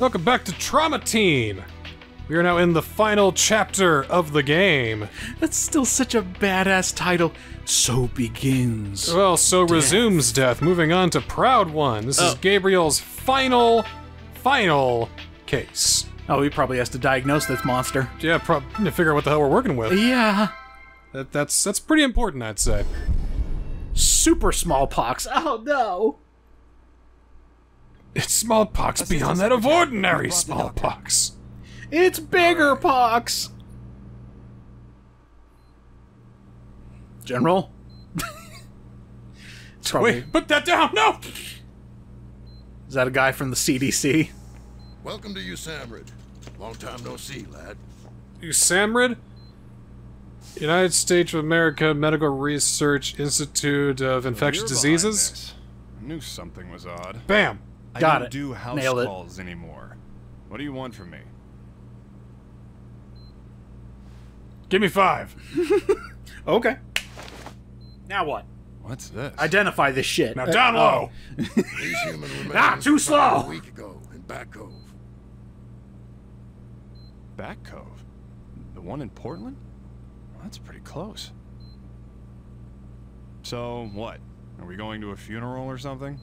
Welcome back to Trauma Team! We are now in the final chapter of the game. That's still such a badass title. So begins. Well, so death. Resumes death. Moving on to Proud One. This is Gabriel's final case. Oh, he probably has to diagnose this monster. Yeah, probably to figure out what the hell we're working with. Yeah. That's pretty important, I'd say. Super smallpox. Oh no. It's smallpox beyond that of ordinary smallpox. It's bigger pox! General? Wait, put that down! No! Is that a guy from the CDC? Welcome to USAMRIID. Long time no see, lad. USAMRIID? United States of America Medical Research Institute of Infectious Diseases? I knew something was odd. Bam! Got it. I don't do house calls anymore. What do you want from me? Give me 5. Okay. Now what? What's this? Identify this shit. Now down low. These human remains too slow. A week ago in Back Cove. Back Cove? The one in Portland? Well, that's pretty close. So what? Are we going to a funeral or something?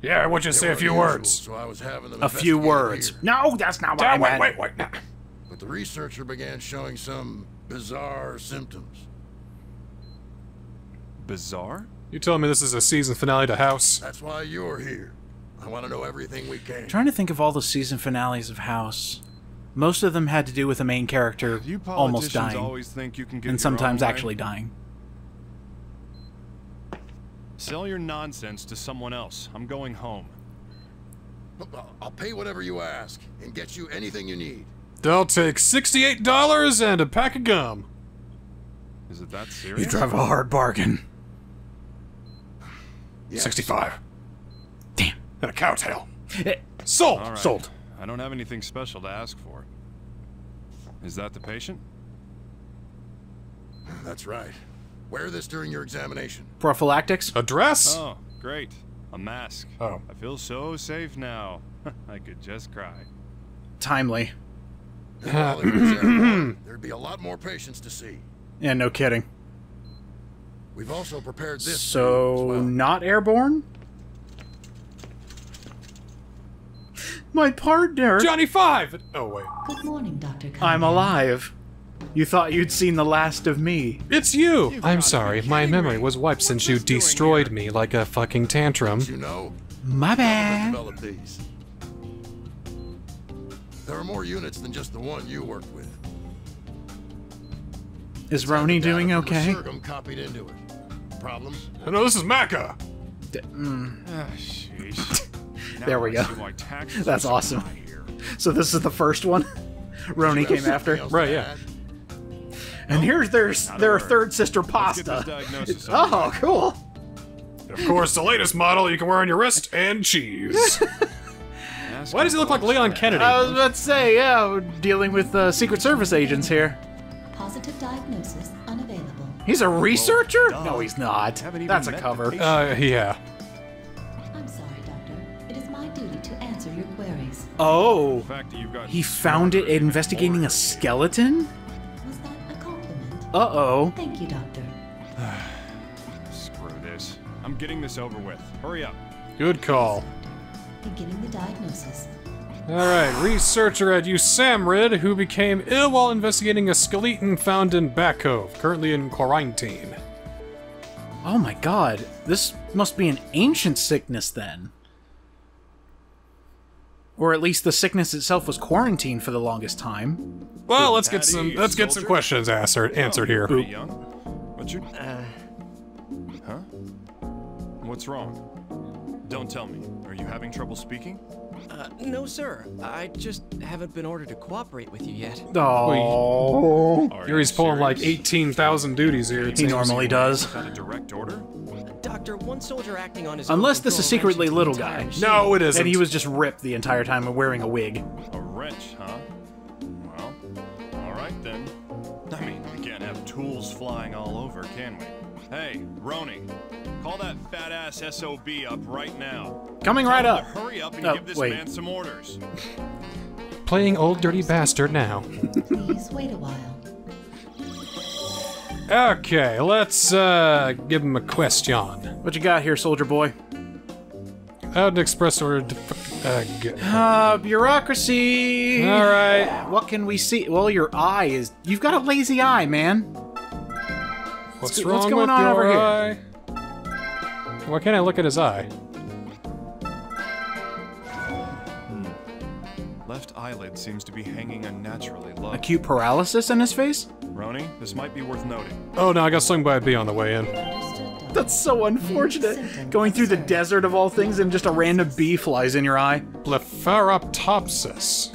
Yeah, I want you to say a few words. So I was having them here. No, that's not what I meant. Wait. No. But the researcher began showing some bizarre symptoms. Bizarre? You telling me this is a season finale to House? That's why you're here. I want to know everything we can. I'm trying to think of all the season finales of House. Most of them had to do with the main character almost dying, and sometimes actually dying. Sell your nonsense to someone else. I'm going home. I'll pay whatever you ask and get you anything you need. They'll take $68 and a pack of gum. Is it that serious? You drive a hard bargain. Yes. 65. Damn. And a cowtail. Sold! Right. Sold. I don't have anything special to ask for. Is that the patient? That's right. Wear this during your examination. Prophylactics? A dress? Oh, great. A mask. Oh. I feel so safe now. I could just cry. Timely. There'd be a lot more patients to see. Yeah, no kidding. We've also prepared this. So, not airborne? My partner! Johnny 5! Oh, wait. Good morning, Dr. Cunningham. I'm alive. You thought you'd seen the last of me. It's you! I'm sorry, my memory was wiped since you destroyed me like a fucking tantrum. You know, my bad. There are more units than just the one you work with. Is Roni doing okay? Copied into it. Problems? Oh, no, this is Macca! There we go. That's awesome. So this is the first one? Roni came after? Right, yeah. And here's their third sister, Pasta. Oh, cool! And of course, the latest model you can wear on your wrist and cheese. Why does he look like Leon Kennedy? I was about to say, yeah, we're dealing with Secret Service agents here. Positive diagnosis unavailable. He's a researcher? No, he's not. That's a cover. Yeah. I'm sorry, Doctor. It is my duty to answer your queries. Oh. He found it investigating a skeleton? Was that a compliment? Uh-oh. Thank you, Doctor. Screw this. I'm getting this over with. Hurry up. Good call. Beginning the diagnosis. Alright, researcher at USAMRIID who became ill while investigating a skeleton found in Back Cove, currently in quarantine. Oh my god, this must be an ancient sickness then. Or at least the sickness itself was quarantined for the longest time. Well, let's get some questions answered here. What's your huh? What's wrong? Don't tell me. Are you having trouble speaking? No, sir. I just haven't been ordered to cooperate with you yet. Oh, Yuri's pulling like 18,000 duties here. He normally does. Is that a direct order? Doctor, one soldier acting on his Unless this is secretly little guy. No, it isn't. And he was just ripped the entire time and wearing a wig. A wrench, huh? Well, all right then. I mean, we can't have tools flying all over, can we? Hey, Roni, call that fat ass SOB up right now. Coming right up. Hurry up and give this man some orders. Playing old dirty bastard now. Please wait a while. Okay, let's give him a question. What you got here, soldier boy? Out an express order to bureaucracy. All right. What can we see? Well, your eye is. You've got a lazy eye, man. What's going on over here? Why can't I look at his eye? Left eyelid seems to be hanging unnaturally low. Acute paralysis in his face? Roni, this might be worth noting. Oh no, I got stung by a bee on the way in. That's so unfortunate. Going through the desert of all things and just a random bee flies in your eye. Blepharoptosis.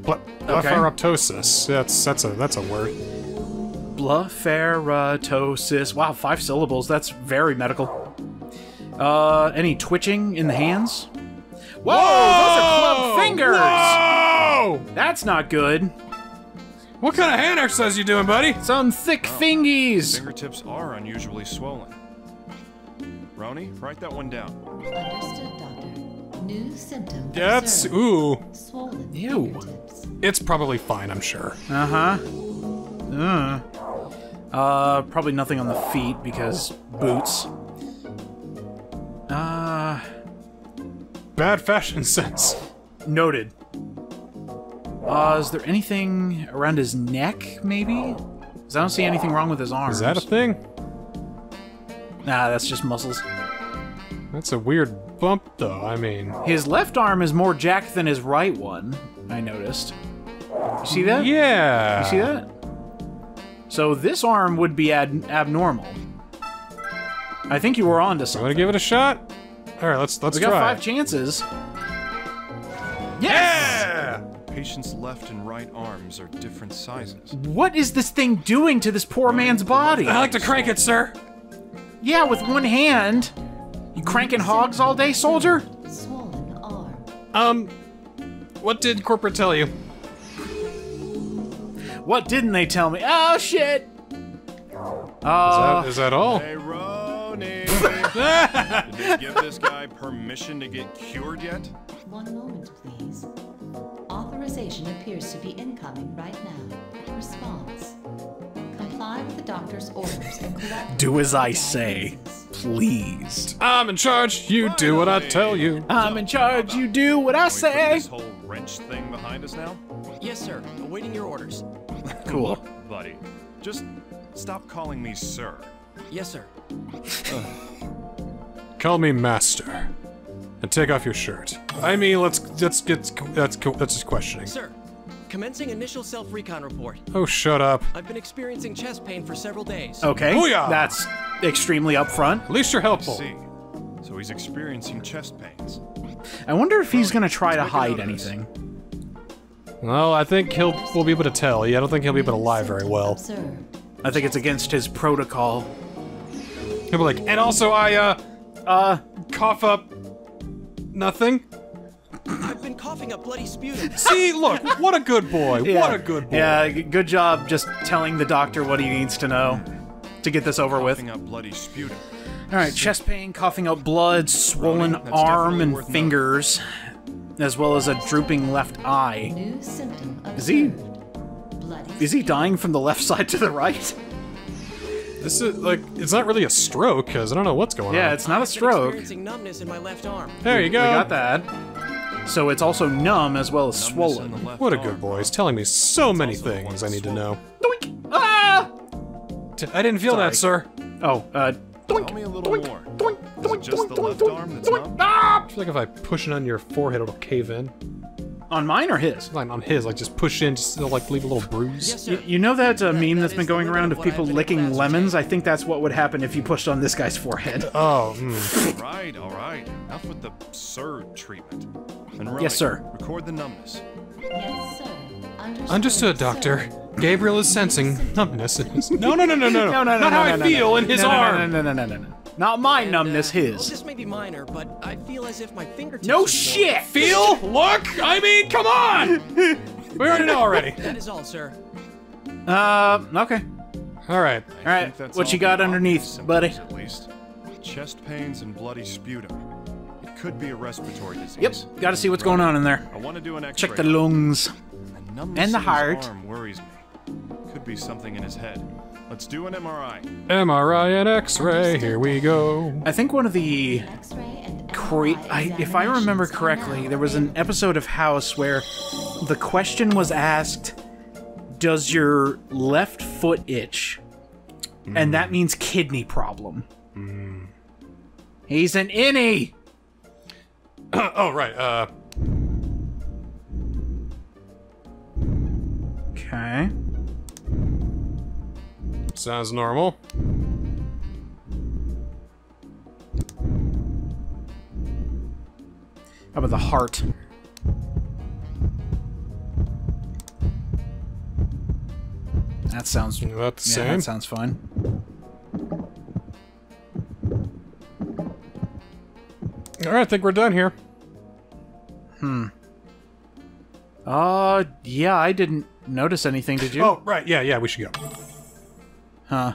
Blepharoptosis. Okay. That's a word. Blepharoptosis. Wow, 5 syllables. That's very medical. Any twitching in the hands? Whoa! Those are club fingers! Whoa! That's not good. What kind of hand exercise you doing, buddy? Some thick fingies! Fingertips are unusually swollen. Roni, write that one down. Understood, doctor. New symptom. That's... ooh. Swollen fingertips. It's probably fine, I'm sure. Uh-huh. Probably nothing on the feet because boots. Bad fashion sense. Noted. Is there anything around his neck, maybe? Because I don't see anything wrong with his arms. Is that a thing? Nah, that's just muscles. That's a weird bump, though, I mean. His left arm is more jacked than his right one, I noticed. You see that? Yeah. You see that? So this arm would be abnormal. I think you were onto something. You want to give it a shot? All right, let's try. We got 5 chances. Yes! Yeah! Patient's left and right arms are different sizes. What is this thing doing to this poor man's body? I like to crank it, sir. Yeah, with one hand. You cranking hogs all day, soldier? Swollen arm. What did corporate tell you? What didn't they tell me? Oh, shit! Is that all? Hey, Roni! Did they give this guy permission to get cured yet? One moment, please. Authorization appears to be incoming right now. Response. Comply with the doctor's orders and collect... Do as I say, please. I'm in charge, you do what I tell you. I'm in charge, you do what I say. Can we put this whole wrench thing behind us now? Yes, sir. Awaiting your orders. Cool. Look, buddy, just stop calling me sir. Yes, sir. Call me master. And take off your shirt. I mean, let's get... that's just questioning. Sir, commencing initial self-recon report. Oh, shut up. I've been experiencing chest pain for several days. Okay. Booyah! That's extremely upfront. At least you're helpful. See. So he's experiencing chest pains. I wonder if he's going to try to hide anything. Well, I think we'll be able to tell. Yeah, I don't think he'll be able to lie very well. I think it's against his protocol. He'll be like, and also I, cough up nothing. I've been coughing up bloody sputum. See, look, what a good boy, yeah. What a good boy. Yeah, good job just telling the doctor what he needs to know to get this over with. Coughing up bloody sputum. Alright, chest pain, coughing up blood, swollen arm and fingers. As well as a drooping left eye. New symptom of Is he dying from the left side to the right? This is like it's not really a stroke because I don't know what's going on. Yeah, it's not a stroke. Experiencing numbness in my left arm. There you go. We got that. So it's also numb as well as swollen. What a good boy! He's telling me so many things I need to know. Doink! Ah! I didn't feel that, sir. Oh, doink! Tell me a little more. Doink! Just the left arm that's numb? Ah! I feel like if I push it on your forehead, it'll cave in. On mine or his? Like on his, like just push in, just like leave a little bruise. Yes, you know that meme that's been going around of people licking lemons? I think that's what would happen if you pushed on this guy's forehead. Oh. Mm. All right. Enough with the sir treatment. And Roni, yes, sir. Record the numbness. Yes, sir. Understood, doctor. Gabriel is sensing numbness. No. Not how I feel in his arm. No. Not my numbness, his. Well, this may be minor, but I feel as if my fingertips. No shit! Feel? Look? I mean, come on! We already know already. That is all, sir. Okay. Alright. Alright, what you got underneath, buddy? At least. Chest pains and bloody sputum. It could be a respiratory disease. Yep, gotta see what's going on in there. I want to do an X-ray. Check the lungs. And the heart. Arm worries me. Could be something in his head. Let's do an MRI. MRI and X-ray, here we go. I think one of the... if I remember correctly, there was an episode of House where the question was asked, does your left foot itch? Mm. And that means kidney problem. Mm. He's an innie! Oh, right, Okay. Sounds normal. How about the heart? That sounds about the same. That sounds fine. All right, I think we're done here. Hmm. Yeah, I didn't notice anything, did you? Oh, right, yeah, we should go. Huh.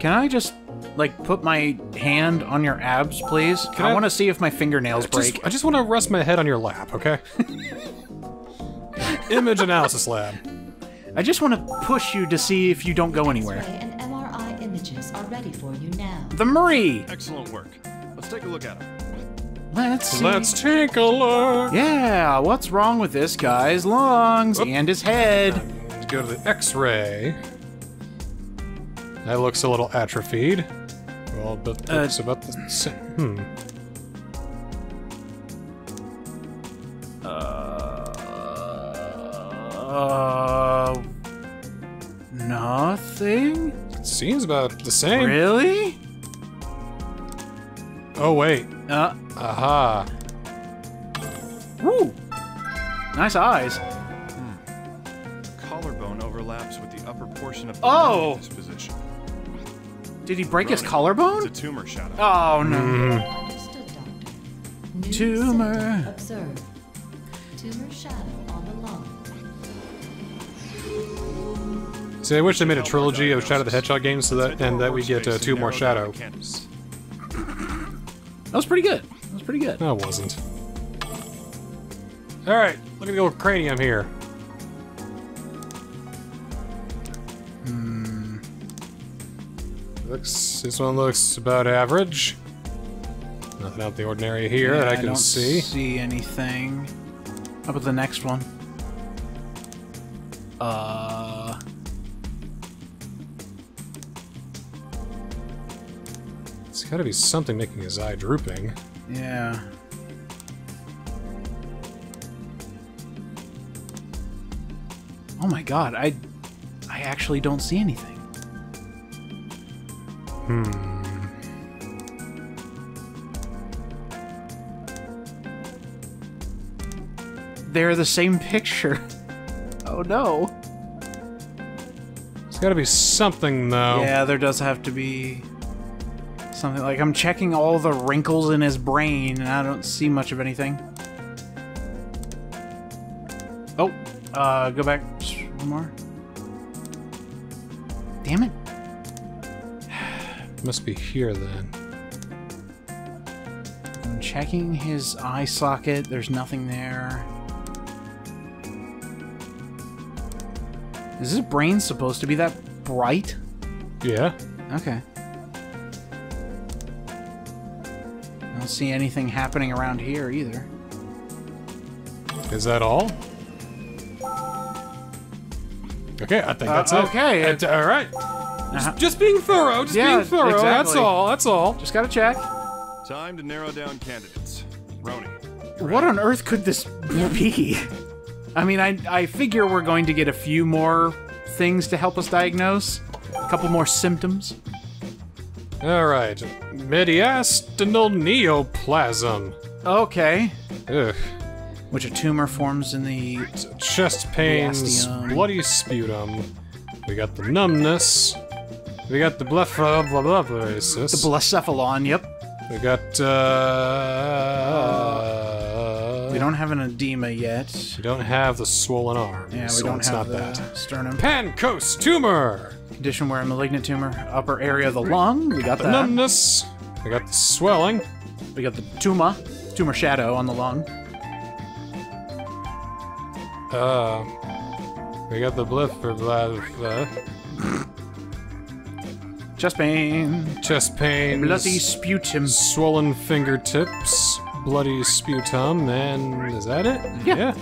Can I just, like, put my hand on your abs, please? I want to see if my fingernails break. I just want to rest my head on your lap, okay? Image analysis lab. I just want to push you to see if you don't go anywhere. And MRI images are ready for you now. The MRI! Excellent work. Let's take a look at them. Let's take a look. Yeah, what's wrong with this guy's lungs and his head? Let's go to the X-ray. That looks a little atrophied. Well, but looks about the same. Nothing? It seems about the same. Really? Oh, wait. Aha. Woo! Nice eyes. Collarbone overlaps with the upper portion of the this position. Did he break his collarbone? It's a tumor shadow. Oh, no. Mm. Tumor. Observed. Tumor shadow on the lung. See, I wish they made a trilogy of Shadow the Hedgehog games so that, and that we get two more Shadow. That was pretty good. That was pretty good. No, it wasn't. Alright, look at the old cranium here. Hmm. Looks, this one looks about average. Nothing out of the ordinary here that I can see. I don't see anything. How about the next one? It's gotta be something making his eye drooping. Yeah. Oh my god, I actually don't see anything. Hmm. They're the same picture. Oh no. It's gotta be something though. Yeah, there does have to be... something. Like, I'm checking all the wrinkles in his brain, and I don't see much of anything. Oh, go back one more. Damn it. Must be here, then. I'm checking his eye socket. There's nothing there. Is his brain supposed to be that bright? Yeah. Okay. I don't see anything happening around here either. Is that all? Okay, I think that's it. Okay, all right. Just being thorough. Being thorough. Exactly. That's all. That's all. Just gotta check. Time to narrow down candidates. Roni. What on earth could this be? I mean, I figure we're going to get a few more things to help us diagnose. A couple more symptoms. All right, mediastinal neoplasm. Okay. Ugh. Which a tumor forms in the chest pains, bloody sputum. We got the numbness. We got the blepharoptosis. The blecephalon. Yep. We got. We don't have an edema yet. We don't have the swollen arm. Yeah, we don't have that. Sternum. Pancoast tumor. condition where a malignant tumor, upper area of the lung. We got the numbness. We got the swelling. We got the tumor shadow on the lung. We got the blepharoptosis. Chest pain. Chest pain. Bloody sputum. Swollen fingertips. Bloody sputum. And is that it? Yeah.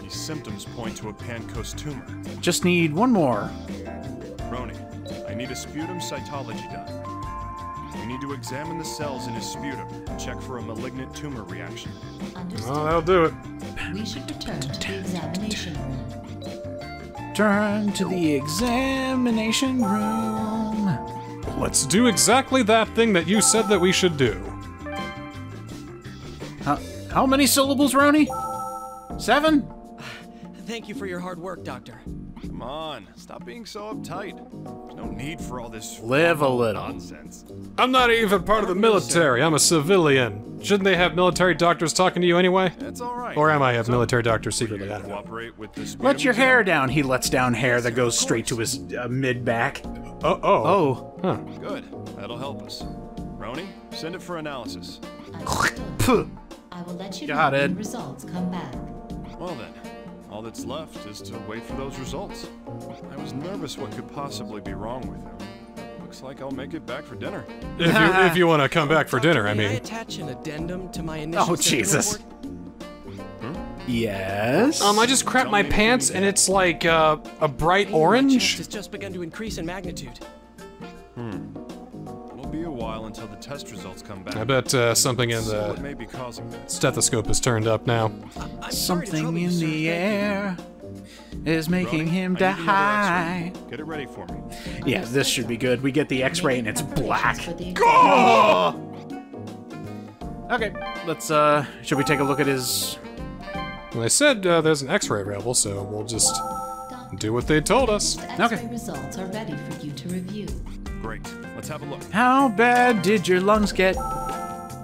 These symptoms point to a Pancoast tumor. Just need one more. Roni, I need a sputum cytology done. We need to examine the cells in his sputum and check for a malignant tumor reaction. Understood. Oh, that'll do it. We should return to the examination room. Turn to the examination room. Let's do exactly that thing that you said that we should do. How many syllables, Roni? 7? Thank you for your hard work, Doctor. Come on, stop being so uptight. There's no need for all this live a little nonsense. I'm not even part of the military. I'm a civilian. Shouldn't they have military doctors talking to you anyway? That's all right. Or am I have military doctors secretly? I don't know. Let your hair down. He lets down hair that goes straight to his mid back. Oh. Huh. Good. That'll help us. Roni, send it for analysis. I will let you know when results come back. Well then. All that's left is to wait for those results. I was nervous what could possibly be wrong with him. Looks like I'll make it back for dinner. If you want to come back for dinner, I mean. May I attach an addendum to my initial report? Yes? I just crapped my pants and it's like a bright orange. It's just begun to increase in magnitude. It'll be a while until the test results come back. I bet something in the stethoscope is turned up now. Something in the air is making him die. Get it ready for me. Yeah, this should be good. We get the x-ray and it's black. Okay, let's, should we take a look at his... Well, they said there's an x-ray available, so we'll just do what they told us. Okay. The results are ready for you to review. Great. Let's have a look. How bad did your lungs get?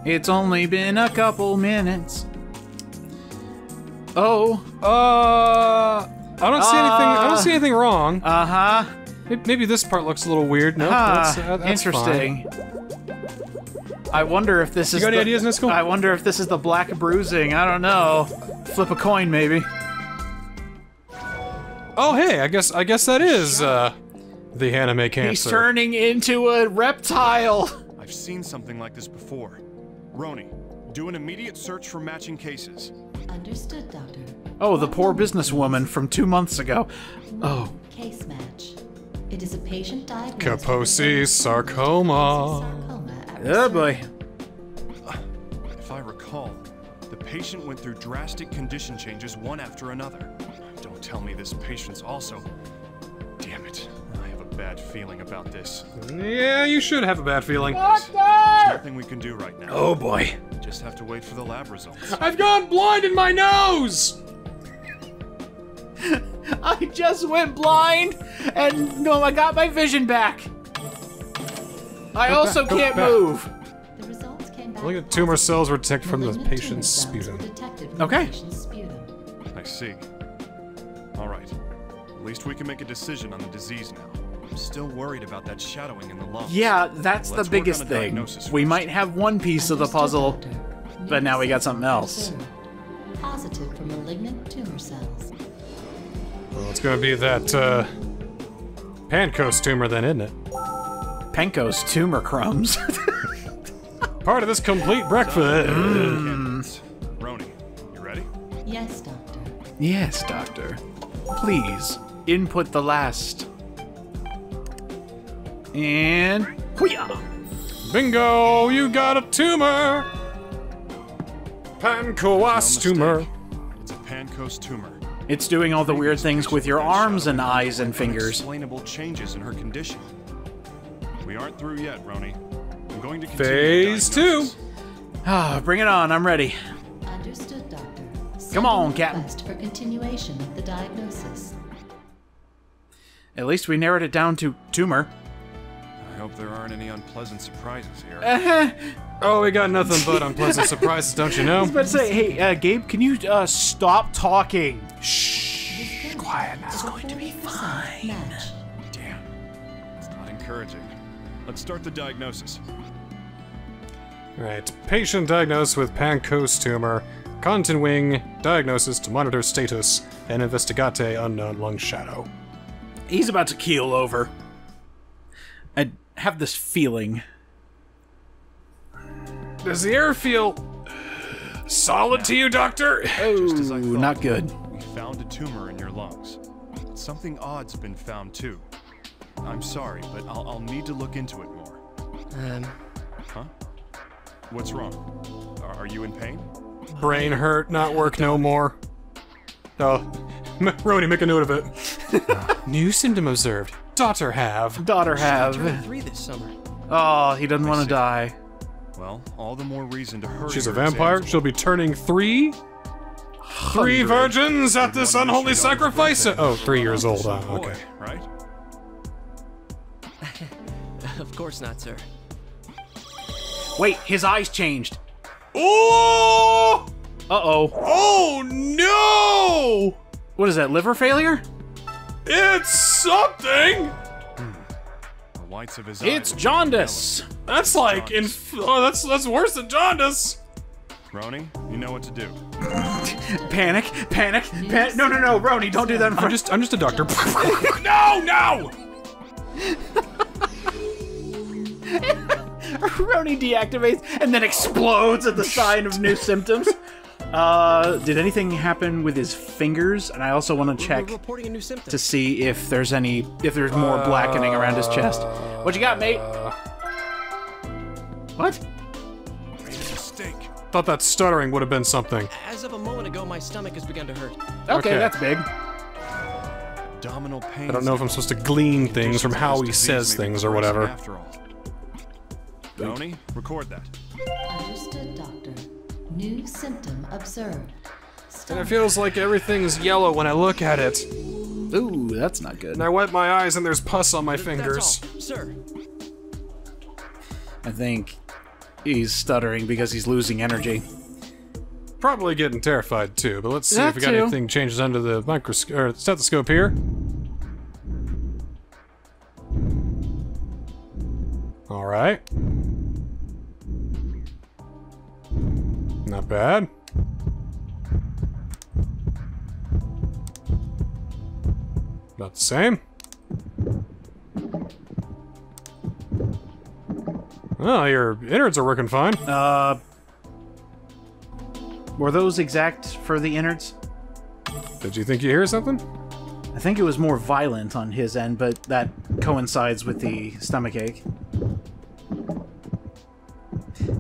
It's only been a couple minutes. I don't see anything. I don't see anything wrong. Maybe this part looks a little weird. No, that's interesting. Fine. I wonder if this is. You got any ideas, Nisco? I wonder if this is the black bruising. I don't know. Flip a coin, maybe. Oh, hey, I guess that is the anime cancer. He's turning into a reptile. I've seen something like this before. Roni, do an immediate search for matching cases. Understood, Doctor. Oh, the poor businesswoman from 2 months ago. Oh. Case match. It is a patient diagnosed with Kaposi's sarcoma. Oh boy. If I recall, the patient went through drastic condition changes one after another. Don't tell me this patient's also. Damn it. I have a bad feeling about this. Yeah, you should have a bad feeling. Doctor! There's nothing we can do right now. Oh boy. Just have to wait for the lab results. I've gone blind in my nose! I just went blind, and no, I got my vision back. I also can't move. The results came back. Look at tumor cells were detected from the patient's sputum. Okay. I see. All right. At least we can make a decision on the disease now. I'm still worried about that shadowing in the lungs. Yeah, that's the biggest thing. We might have one piece of the puzzle, but now we got something else. Positive for malignant tumor cells. Well, it's gonna be that Pancoast tumor then, isn't it? Pancoast tumor crumbs. Part of this complete breakfast. Roni, you ready? Yes, Doctor. Yes, Doctor. Please input the last. And Hoo-yah! Bingo! You got a tumor. Pancoast tumor. It's a Pancoast tumor. It's doing all the weird things with your arms and eyes and fingers. Explainable changes in her condition. We aren't through yet, Roni. I'm going to continue Phase 2. Bring it on! I'm ready. Understood, Doctor. Come on, Captain. For continuation of the diagnosis. At least we narrowed it down to tumor. I hope there aren't any unpleasant surprises here. Oh, we got nothing but unpleasant surprises, don't you know? I was about to say, hey, Gabe, can you stop talking? Shh, quiet now. It's going to be fine. Damn. encouraging. Let's start the diagnosis. Alright, patient diagnosed with Pancoast tumor, Cotton wing, diagnosis to monitor status, and investigate unknown lung shadow. He's about to keel over. I have this feeling. Does the air feel solid to you, Doctor? Oh, just as I thought, not good. We found a tumor in your lungs. Something odd's been found, too. I'm sorry, but I'll need to look into it more. Huh? What's wrong? Are you in pain? Brain hurt, not work no more. Oh, Rony, make a note of it. New symptom observed. Daughter have. Daughter have. Turned 3 this summer. Oh, he doesn't want to die. Well, all the more reason to hurry. She's a vampire. She'll be turning 3. 3 virgins at this unholy sacrifice. Oh, 3 years old. Okay. Right? Of course not, sir. Wait, his eyes changed. Oh! Uh-oh. Oh, no! What is that, liver failure? It's something! The whites of his eyes. It's jaundice! That's like, that's worse than jaundice! Rony, you know what to do. Panic, panic, panic. No, no, no, Rony, don't do that in front. I'm just a doctor. No, no! Rony deactivates and then explodes at the sign of new symptoms. Did anything happen with his fingers? And I also want to check to see if there's any, if there's more blackening around his chest. What you got, mate? What? I made a mistake. Thought that stuttering would have been something. As of a moment ago, my stomach has begun to hurt. Okay. That's big. Abdominal pain. I don't know if I'm supposed to glean things from how he says things or whatever. After all. Rony, record that. Understood, Doctor. New symptom observed. And it feels like everything's yellow when I look at it. Ooh, that's not good. And I wet my eyes and there's pus on my fingers. That's all, sir. I think he's stuttering because he's losing energy. Probably getting terrified too, but let's see that if we got anything changes under the microscope or stethoscope here. All right. Not bad. About the same. Oh, your innards are working fine. Were those exact for the innards? Did you think you hear something? I think it was more violent on his end, but that coincides with the stomach ache.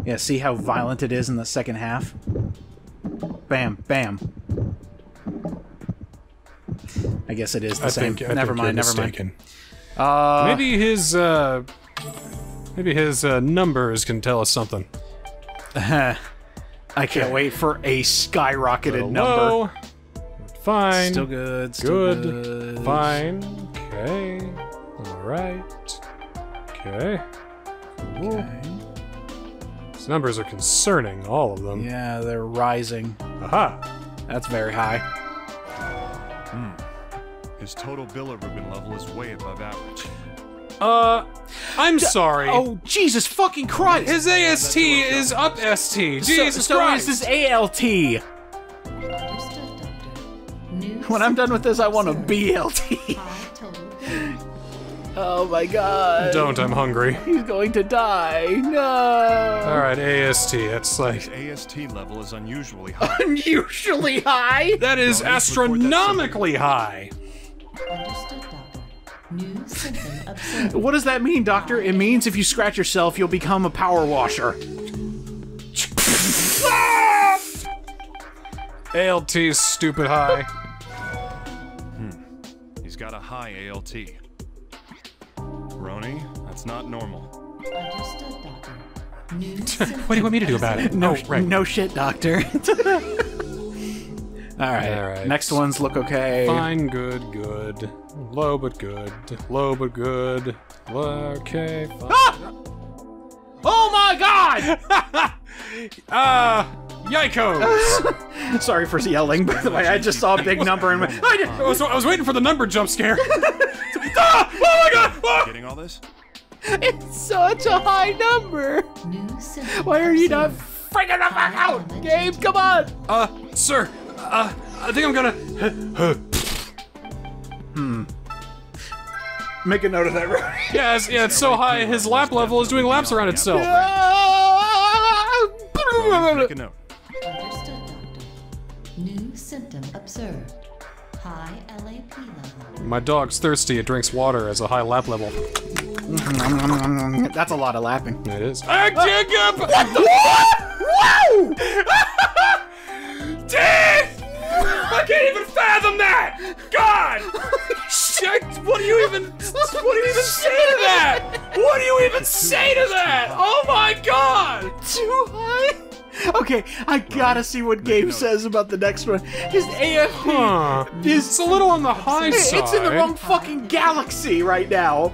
Yeah, see how violent it is in the second half? Bam, bam. I guess it is the same. Never mind, never mind. Maybe his numbers can tell us something. I can't wait for a skyrocketed number. Fine. Still good, still good. Fine. Okay. Alright. Okay. Cool. Okay. These numbers are concerning, all of them. Yeah, they're rising. Aha! That's very high. Hmm. His total bilirubin level is way above average. I'm sorry. Oh, Jesus fucking Christ! His AST is up ST. Jesus Christ! So is his ALT. When I'm done with this, I want a BLT. Oh my god. Don't, I'm hungry. He's going to die. No. Alright, AST. That's like. His AST level is unusually high. Unusually high? That is astronomically high. Understood, Doctor. New symptom observed. What does that mean, Doctor? It means if you scratch yourself, you'll become a power washer. ALT is stupid high. He's got a high ALT. Rony, that's not normal. Understood, Doctor. What do you want me to do about it? No, right. No shit, Doctor. Alright, next ones look okay. Fine, good, good. Low, but good. Low, but good. Okay, fine. Ah! Oh my god! Yikos! Sorry for yelling, by the way. I just saw a big number and went, I was waiting for the number jump scare. Ah! Oh my god! Ah! Getting all this? It's such a high number. Why are you not freaking the fuck out, game? Come on. Sir, I think I'm gonna. Make a note of that, right? Yeah, it's so high, his lap level is doing laps around itself. Make a note. Understood, doctor. New symptom observed. High LAP level. My dog's thirsty, it drinks water as a high lap level. That's a lot of lapping. It is. Jacob! What the Whoa! Damn! I can't even fathom that! God! Shit! What do you even say to that? What do you even say to that? Oh my God! Too high? Okay, I gotta see what Gabe says about the next one. His AFP is- It's a little on the high side. It's in the wrong fucking galaxy right now.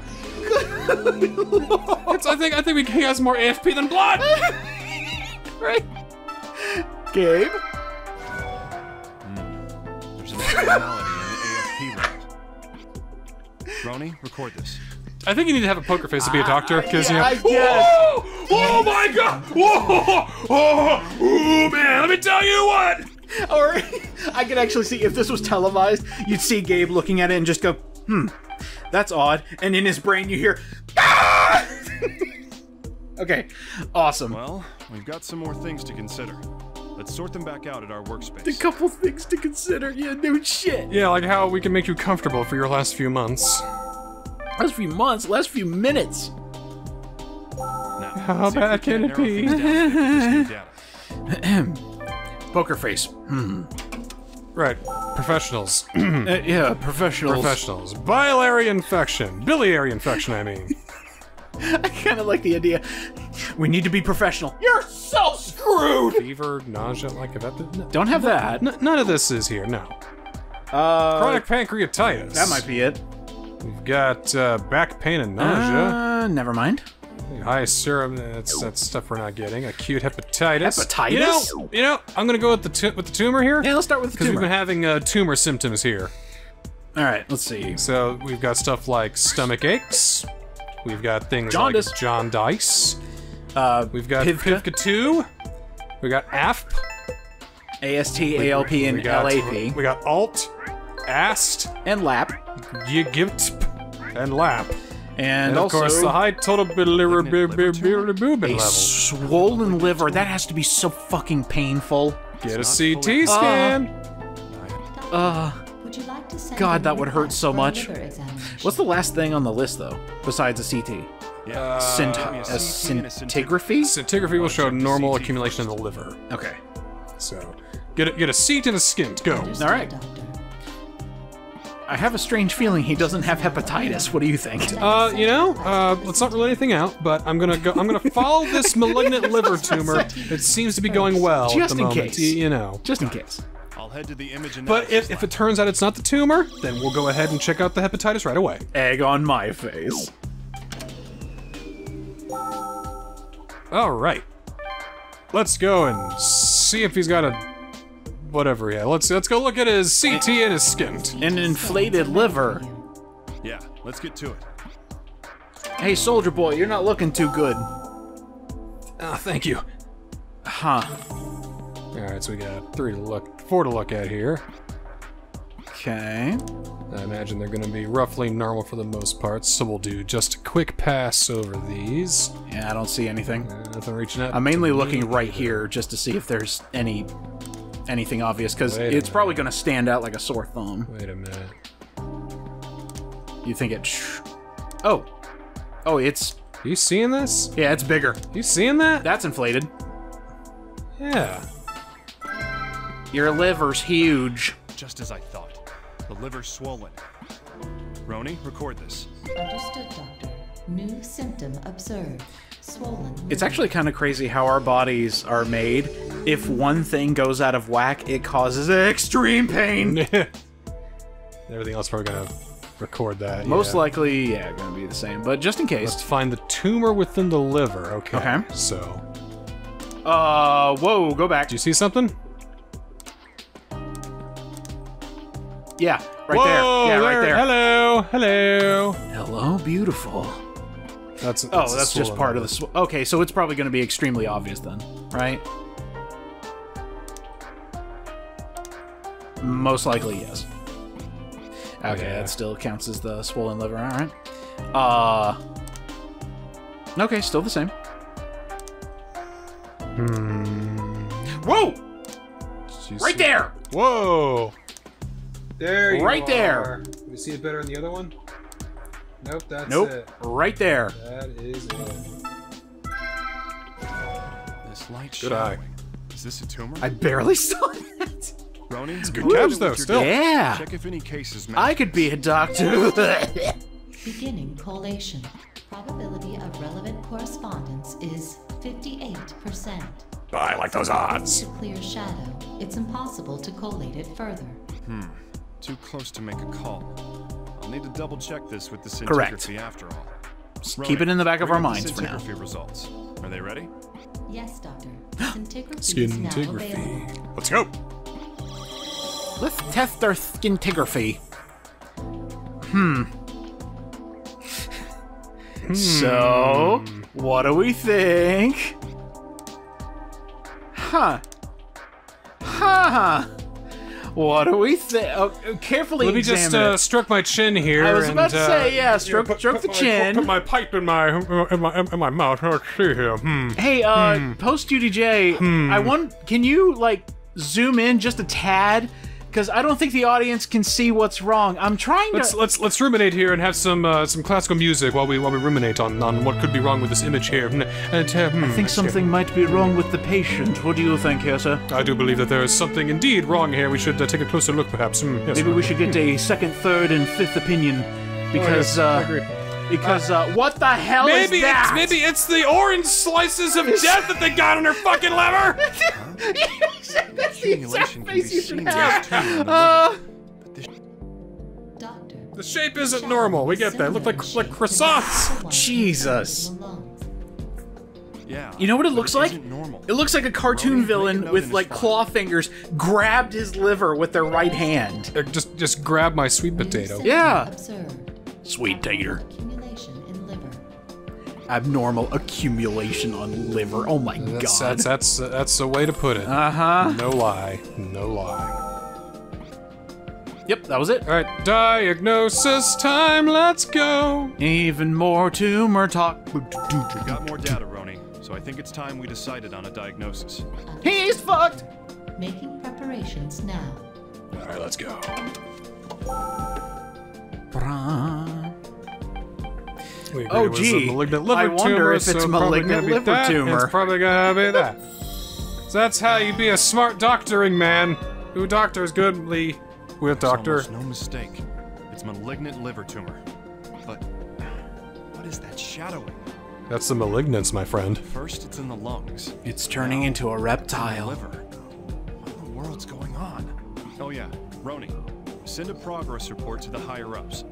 I think he has more AFP than blood! Right? Gabe? Ronnie, record this. I think you need to have a poker face to be a doctor, because you know. Whoa! Oh my God! Whoa! Oh! Ooh, man! Let me tell you what. Or I could actually see if this was televised, you'd see Gabe looking at it and just go, "Hmm, that's odd," and in his brain you hear, "Ah!" Okay, awesome. Well, we've got some more things to consider. Let's sort them back out at our workspace. A couple things to consider, yeah, no shit. Yeah, like how we can make you comfortable for your last few months. Last few months? Last few minutes? Now, how bad can it be? Poker face. Right, professionals. Yeah, professionals. Professionals. Biliary infection. Biliary infection, I mean. I kind of like the idea. We need to be professional. You're so screwed! Fever, nausea, like that. No, don't have that. None of this is here, no. Chronic pancreatitis. That might be it. We've got back pain and nausea. Never mind. High serum, that's stuff we're not getting. Acute hepatitis. Hepatitis? You know, I'm gonna go with the tumor here. Yeah, let's start with the tumor. Because we've been having tumor symptoms here. Alright, let's see. So, we've got stuff like stomach aches. We've got things like jaundice. We've got Pivka 2. We got AFP. AST, ALP, and LAP. We got ALT, AST, and LAP. YGIPT, and LAP. And also, of course, the high total bilirubin level. A swollen liver. That has to be so fucking painful. Get a CT scan. God, that would hurt so much. What's the last thing on the list, though, besides a CT? Yeah. Scintigraphy? Scintigraphy will show normal accumulation in the liver. Okay. So, get a seat and a skint. Go. All right. I have a strange feeling he doesn't have hepatitis. What do you think? You know, let's not rule anything out, but I'm gonna follow this malignant liver tumor. It seems to be going well just at the moment. Just in case. You know. Just in case. I'll head to the image. But if it turns out it's not the tumor, then we'll go ahead and check out the hepatitis right away. Egg on my face. All right, let's go and see if he's got a whatever. Yeah, let's go look at his CT and his skint. An inflated liver. Yeah, let's get to it. Hey, soldier boy, you're not looking too good. Thank you. Huh. Alright, so we got four to look at here. Okay. I imagine they're gonna be roughly normal for the most part, so we'll do just a quick pass over these. Yeah, I don't see anything. Nothing reaching out. I'm mainly looking right here just to see if there's anything obvious, because it's probably gonna stand out like a sore thumb. Wait a minute. You think it... Oh! Oh, it's... Are you seeing this? Yeah, it's bigger. You seeing that? That's inflated. Yeah. Your liver's huge. Just as I thought. The liver's swollen. Roni, record this. Understood, doctor. New symptom observed. Swollen. It's actually kind of crazy how our bodies are made. If one thing goes out of whack, it causes extreme pain. Everything else we're gonna record that. Most likely, yeah, gonna be the same. But just in case. Let's find the tumor within the liver. Okay. Okay. So. Whoa, go back. Do you see something? Yeah, right there. Yeah, right there. Hello, hello. Hello, beautiful. That's just part of the swelling. Okay, so it's probably going to be extremely obvious then, right? Most likely, yes. Okay, yeah. That still counts as the swollen liver. All right. Okay, still the same. Whoa! She's right there! Whoa! There you right are. There! Can we see it better in the other one? Nope, that's it. Right there. That is it. This light showing. Is this a tumor? I barely saw that. Ronin's good catch though, still. Yeah. Check if any cases I could be a doctor. Beginning collation. Probability of relevant correspondence is 58%. I like those odds. It's a clear shadow. It's impossible to collate it further. Too close to make a call. I'll need to double check this with the scintigraphy after all. Ronin, keep it in the back of our minds for now. Results. Are they ready? Yes, doctor. Scintigraphy. Let's go. Let's test our scintigraphy. So, what do we think? What do we think? Oh, carefully examine. Let me just stroke my chin here. I was about to say, yeah, stroke the chin. Put my pipe in my mouth. Let's see here. Hey, post UDJ, I want. Can you like zoom in just a tad? Because I don't think the audience can see what's wrong. I'm trying to. Let's ruminate here and have some classical music while we ruminate on what could be wrong with this image here. And, I think something might be wrong with the patient. What do you think, here, sir? I do believe that there is something indeed wrong here. We should take a closer look, perhaps. Yes, maybe we should get a second, third, and fifth opinion, because. I agree. Because, what the hell is that? Maybe it's the orange slices of death that they got in her fucking liver! That's the exact face you should have! The shape isn't normal, we get that. It looked like croissants! Jesus. You know what it looks like? It looks like a cartoon villain with, like, claw fingers grabbed his liver with their right hand. Just grab my sweet potato. Yeah! Sweet tater. Abnormal accumulation on liver. Oh my god. That's the way to put it. No lie. No lie. Yep, that was it. All right, diagnosis time. Let's go. Even more tumor talk. We got more data, Roni, so I think it's time we decided on a diagnosis. He's fucked. Making preparations now. All right, let's go. Oh gee, I wonder if it's malignant liver tumor. It's probably gonna be that. So that's how you be a smart doctoring man who doctors goodly with doctor. No mistake, it's malignant liver tumor. But what is that shadowing? That's the malignance, my friend. First, it's in the lungs. It's turning into a reptile. Liver. What in the world's going on? Oh yeah, Roni, send a progress report to the higher-ups.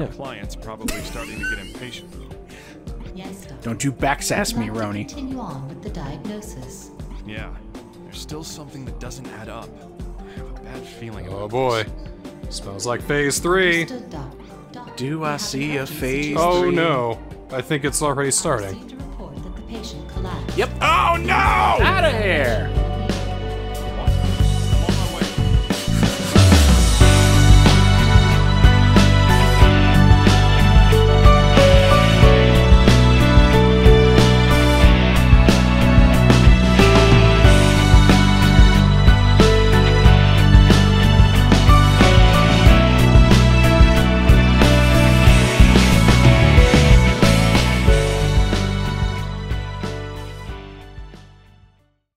Our client's probably starting to get impatient. Yes, doctor. Don't you backsass me, Roni. Continue on with the diagnosis. Yeah, there's still something that doesn't add up. I have a bad feeling about this. Smells like phase 3. Do I see a phase 3? Oh no, I think it's already starting. Yep. Oh no! Out of here!